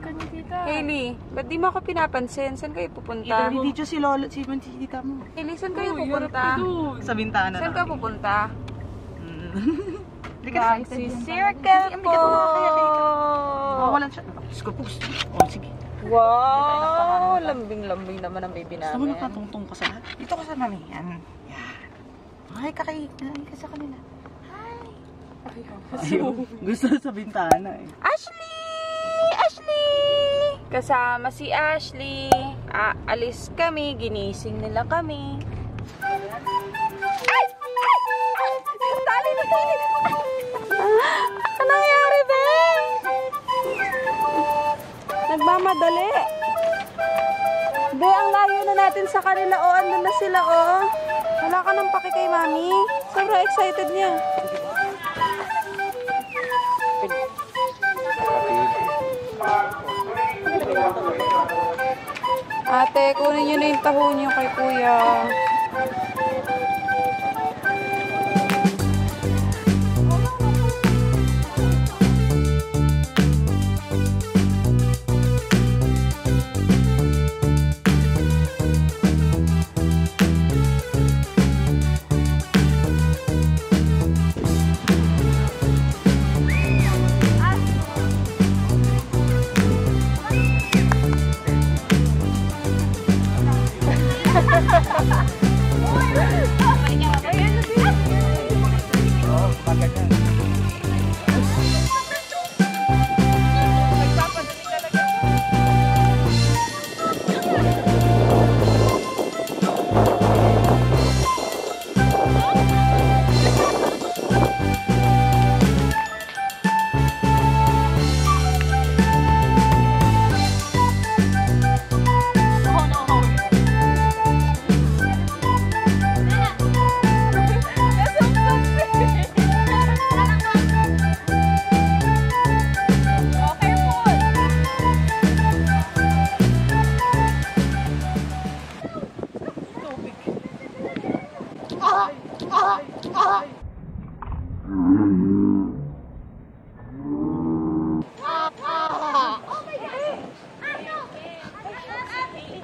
ka ni Tita. Hailey, ba't di mo ako pinapansin? Saan kayo pupunta? Hindi dito si Lolo, si Tita mo. Hailey, saan kayo pupunta? Sa bintana na. Saan kayo pupunta? Circle po! Mawalan siya. O, sige. Wow! Lambing-lambing naman ang baby namin. Gusto mo nakatungtong ka sa lahat? Dito ka sa mami. Yan. Hi ka kayo. Hi ka sa kanila. Gusto sa bintana eh. Ashley! Ashley! Kasama si Ashley. Aalis kami. Ginising nila kami. Ay! Ay! Tali na tali! Ano nangyari, be? Nagmamadali. Be, ang layo na natin sa kanila. O, andun na sila, o. Wala ka ng paki kay mami. Sobrang excited niya. Ate, kunin nyo na yung taho nyo kay kuya.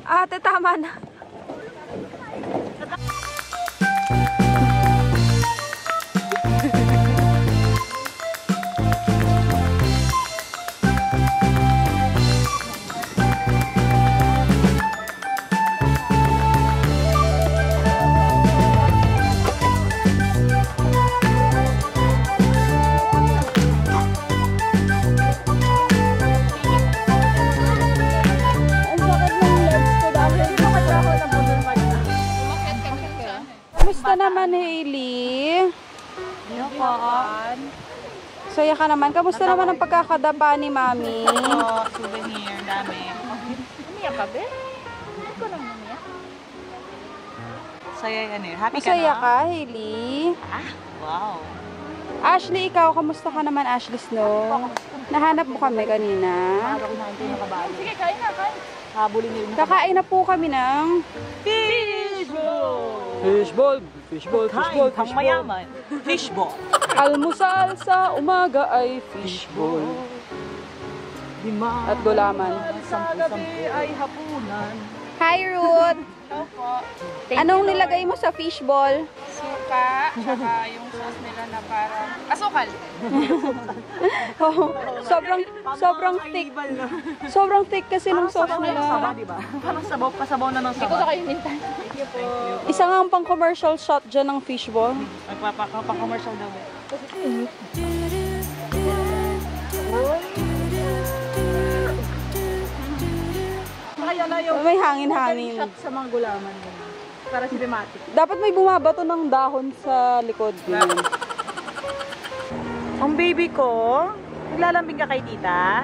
Ate, tama na. Saya ka naman. Kamusta naman ang pagkakadapa ni Mami? Oo, souvenir. Dami. Umiyak ka, be? Hindi ko lang umiyak. Saya yan eh. Happy ka na? Masaya ka, Hailey. Ah, wow. Ashley, ikaw. Kamusta ka naman, Ashley Snow? Nahanap mo kami kanina. Sige, kain na, kain. Kakain na po kami ng fishbowl. Fishbowl. Fishbowl, fishboll, fishboll. Fishbowl. Almusal sa umaga ay fishbowl. At gulaman. Sa gabi ay hapunan. Hi, Ruth. Anong nilagay mo sa fishbowl? Suka, tsaka yung sauce nila na parang asukal. Sobrang thick. Sobrang thick kasi ng sauce nila. Parang sabaw, pasabaw na ng sabaw. Hindi ko na kayo hinintay. Isa nga ang pang-commercial shot dyan ng fishball. Pang-commercial daw eh. May hangin-hangin. Shot sa mga gulaman. Para cinematic. Dapat may bumabato ng dahon sa likod. Ang baby ko, naglalambing ka kay tita.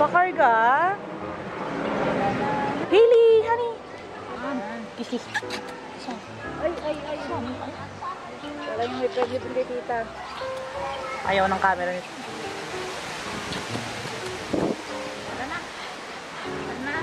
Pakarga. Hailey, honey. Kiss. Ay. Wala yung may pregnant kay tita. Ayaw ng camera nito.